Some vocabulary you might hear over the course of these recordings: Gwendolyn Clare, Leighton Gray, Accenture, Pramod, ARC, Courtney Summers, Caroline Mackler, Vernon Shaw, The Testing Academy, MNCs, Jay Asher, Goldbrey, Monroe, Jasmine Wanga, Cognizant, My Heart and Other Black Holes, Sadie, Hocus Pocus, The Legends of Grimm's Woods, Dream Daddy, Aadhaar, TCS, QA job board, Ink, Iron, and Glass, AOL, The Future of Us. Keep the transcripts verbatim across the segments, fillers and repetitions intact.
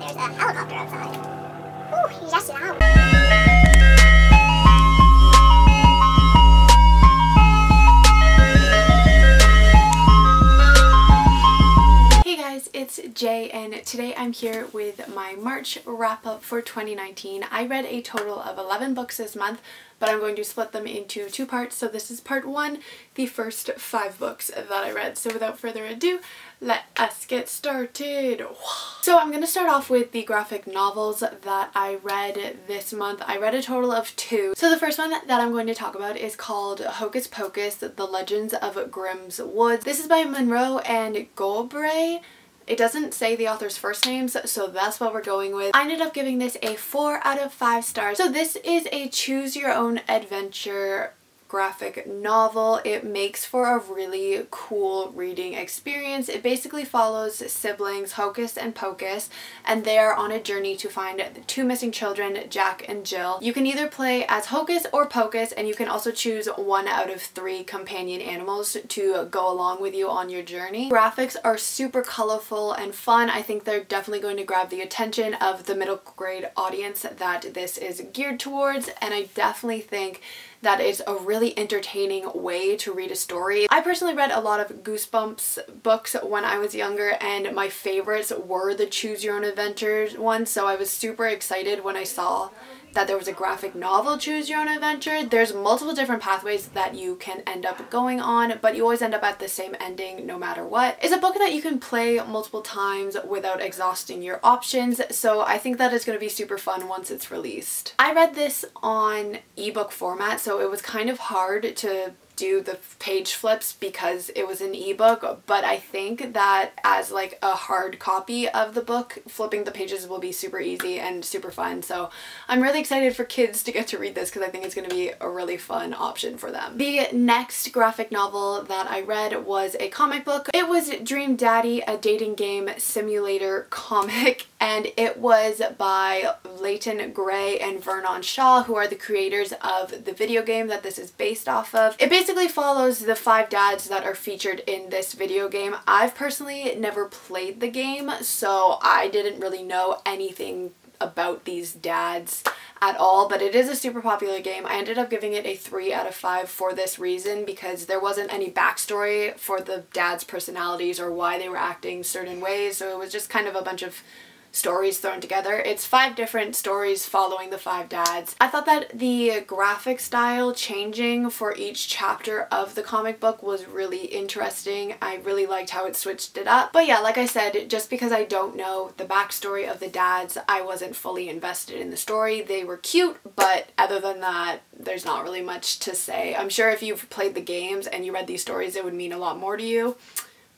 There's a helicopter outside. Ooh, he's just an hour. Hey guys, it's Jay, and today I'm here with my March wrap up for twenty nineteen. I read a total of eleven books this month, but I'm going to split them into two parts. So this is part one, the first five books that I read. So without further ado, let us get started. So I'm going to start off with the graphic novels that I read this month. I read a total of two. So the first one that I'm going to talk about is called Hocus Pocus, The Legends of Grimm's Woods. This is by Monroe and Goldbrey. It doesn't say the author's first names, so that's what we're going with. I ended up giving this a four out of five stars. So this is a choose your own adventure graphic novel. It makes for a really cool reading experience. It basically follows siblings Hocus and Pocus, and they are on a journey to find the two missing children, Jack and Jill. You can either play as Hocus or Pocus, and you can also choose one out of three companion animals to go along with you on your journey. Graphics are super colorful and fun. I think they're definitely going to grab the attention of the middle grade audience that this is geared towards, and I definitely think that is a really entertaining way to read a story. I personally read a lot of Goosebumps books when I was younger, and my favorites were the choose your own adventure ones, so I was super excited when I saw that there was a graphic novel choose your own adventure. There's multiple different pathways that you can end up going on, but you always end up at the same ending no matter what. It's a book that you can play multiple times without exhausting your options, so I think that is going to be super fun once it's released. I read this on ebook format, so it was kind of hard to do the page flips because it was an ebook, but I think that as like a hard copy of the book, flipping the pages will be super easy and super fun. So I'm really excited for kids to get to read this because I think it's going to be a really fun option for them. The next graphic novel that I read was a comic book. It was Dream Daddy, a dating game simulator comic, and it was by Leighton Gray and Vernon Shaw, who are the creators of the video game that this is based off of. It basically Basically follows the five dads that are featured in this video game. I've personally never played the game, so I didn't really know anything about these dads at all, but it is a super popular game. I ended up giving it a three out of five for this reason, because there wasn't any backstory for the dads' personalities or why they were acting certain ways, so it was just kind of a bunch of stories thrown together. It's five different stories following the five dads. I thought that the graphic style changing for each chapter of the comic book was really interesting. I really liked how it switched it up. But yeah, like I said, just because I don't know the backstory of the dads, I wasn't fully invested in the story. They were cute, but other than that, there's not really much to say. I'm sure if you've played the games and you read these stories, it would mean a lot more to you,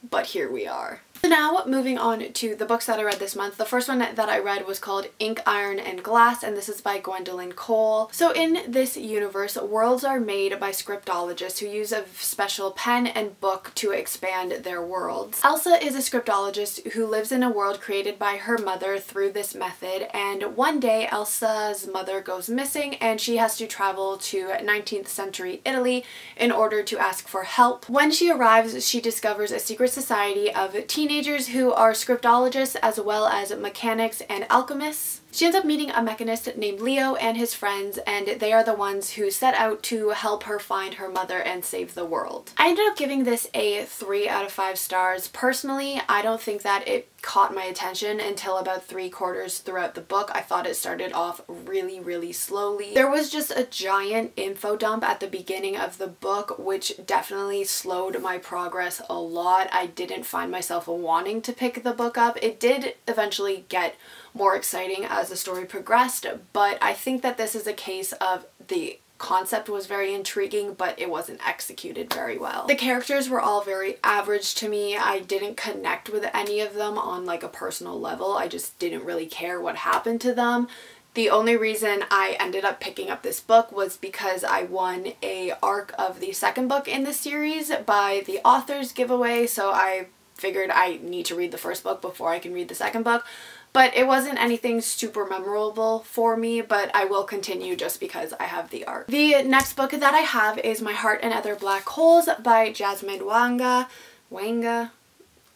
but here we are. So now moving on to the books that I read this month. The first one that I read was called Ink, Iron, and Glass, and this is by Gwendolyn Clare. So in this universe, worlds are made by scriptologists who use a special pen and book to expand their worlds. Elsa is a scriptologist who lives in a world created by her mother through this method, and one day Elsa's mother goes missing and she has to travel to nineteenth century Italy in order to ask for help. When she arrives, she discovers a secret society of teenagers Teenagers who are scriptologists as well as mechanics and alchemists. She ends up meeting a mechanist named Leo and his friends, and they are the ones who set out to help her find her mother and save the world. I ended up giving this a three out of five stars. Personally, I don't think that it caught my attention until about three quarters throughout the book. I thought it started off really, really slowly. There was just a giant info dump at the beginning of the book, which definitely slowed my progress a lot. I didn't find myself wanting to pick the book up. It did eventually get more exciting as the story progressed, but I think that this is a case of the concept was very intriguing, but it wasn't executed very well. The characters were all very average to me. I didn't connect with any of them on like a personal level. I just didn't really care what happened to them. The only reason I ended up picking up this book was because I won a ARC of the second book in the series by the author's giveaway, so I figured I need to read the first book before I can read the second book. But it wasn't anything super memorable for me, but I will continue just because I have the ARC. The next book that I have is My Heart and Other Black Holes by Jasmine Wanga. Wanga?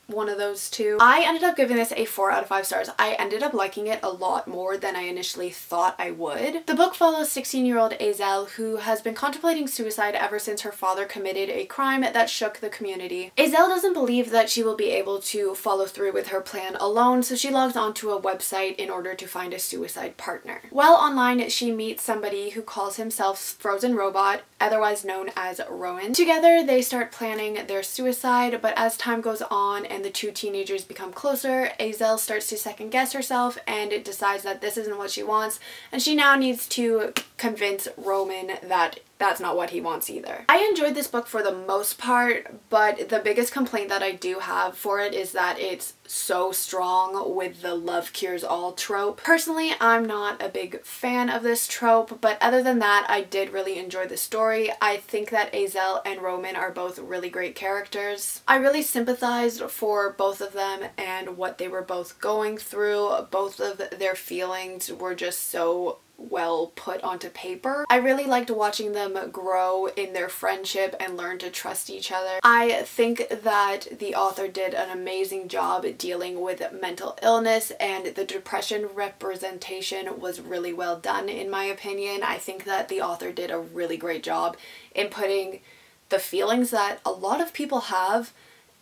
one of those two. I ended up giving this a four out of five stars. I ended up liking it a lot more than I initially thought I would. The book follows sixteen-year-old Azel, who has been contemplating suicide ever since her father committed a crime that shook the community. Azel doesn't believe that she will be able to follow through with her plan alone, so she logs onto a website in order to find a suicide partner. While online, she meets somebody who calls himself Frozen Robot, otherwise known as Rowan. Together, they start planning their suicide, but as time goes on and the two teenagers become closer, Azel starts to second guess herself and decides that this isn't what she wants, and she now needs to convince Roman that that's not what he wants either. I enjoyed this book for the most part, but the biggest complaint that I do have for it is that it's so strong with the love cures all trope. Personally, I'm not a big fan of this trope, but other than that, I did really enjoy the story. I think that Azel and Roman are both really great characters. I really sympathized for both of them and what they were both going through. Both of their feelings were just so well put onto paper. I really liked watching them grow in their friendship and learn to trust each other. I think that the author did an amazing job dealing with mental illness, and the depression representation was really well done in my opinion. I think that the author did a really great job in putting the feelings that a lot of people have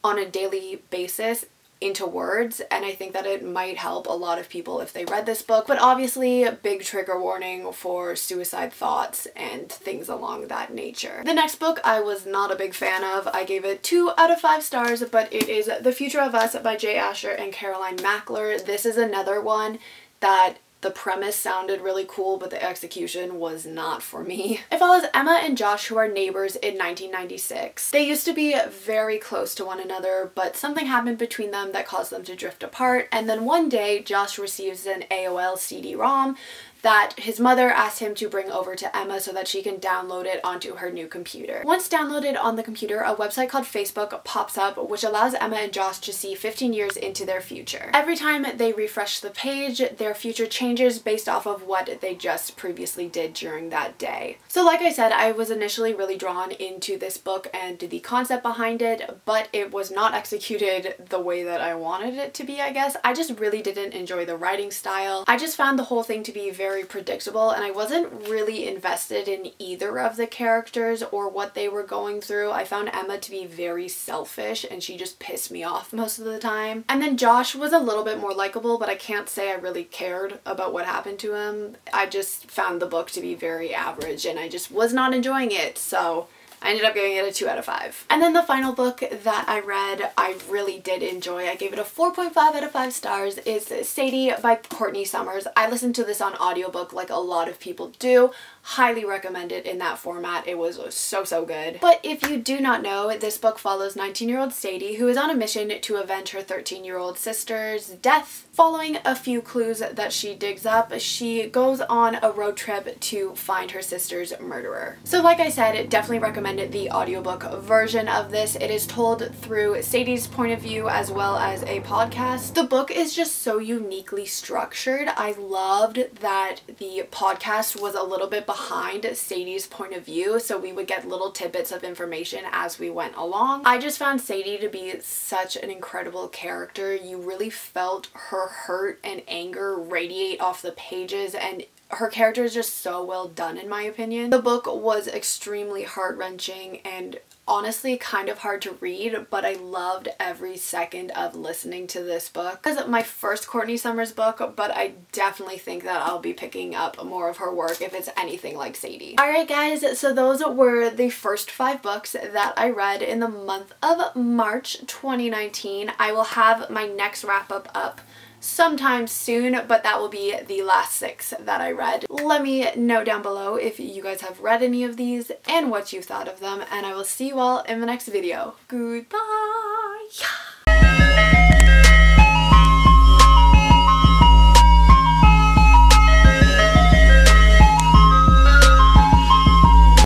on a daily basis into words, and I think that it might help a lot of people if they read this book. But obviously, big trigger warning for suicide thoughts and things along that nature. The next book I was not a big fan of. I gave it two out of five stars, but it is The Future of Us by Jay Asher and Caroline Mackler. This is another one that the premise sounded really cool, but the execution was not for me. It follows Emma and Josh, who are neighbors in nineteen ninety-six. They used to be very close to one another, but something happened between them that caused them to drift apart. And then one day, Josh receives an A O L C D ROM that his mother asked him to bring over to Emma so that she can download it onto her new computer. Once downloaded on the computer, a website called Facebook pops up, which allows Emma and Josh to see fifteen years into their future. Every time they refresh the page, their future changes based off of what they just previously did during that day. So like I said, I was initially really drawn into this book and the concept behind it, but it was not executed the way that I wanted it to be, I guess. I just really didn't enjoy the writing style. I just found the whole thing to be very Very predictable, and I wasn't really invested in either of the characters or what they were going through. I found Emma to be very selfish, and she just pissed me off most of the time. And then Josh was a little bit more likable, but I can't say I really cared about what happened to him. I just found the book to be very average, and I just was not enjoying it, so I ended up giving it a two out of five. And then the final book that I read, I really did enjoy. I gave it a four point five out of five stars. Is Sadie by Courtney Summers. I listened to this on audiobook like a lot of people do. Highly recommend it in that format. It was so, so good. But if you do not know, this book follows nineteen-year-old Sadie, who is on a mission to avenge her thirteen-year-old sister's death. Following a few clues that she digs up, she goes on a road trip to find her sister's murderer. So like I said, definitely recommend the audiobook version of this. It is told through Sadie's point of view as well as a podcast. The book is just so uniquely structured. I loved that the podcast was a little bit behind Sadie's point of view, so we would get little tidbits of information as we went along. I just found Sadie to be such an incredible character. You really felt her hurt and anger radiate off the pages, and her character is just so well done in my opinion. The book was extremely heart-wrenching and honestly kind of hard to read, but I loved every second of listening to this book. This is my first Courtney Summers book, but I definitely think that I'll be picking up more of her work if it's anything like Sadie. Alright guys, so those were the first five books that I read in the month of March twenty nineteen. I will have my next wrap-up up sometime soon, but that will be the last six that I read. Let me know down below if you guys have read any of these and what you thought of them, and I will see you all in the next video. Goodbye!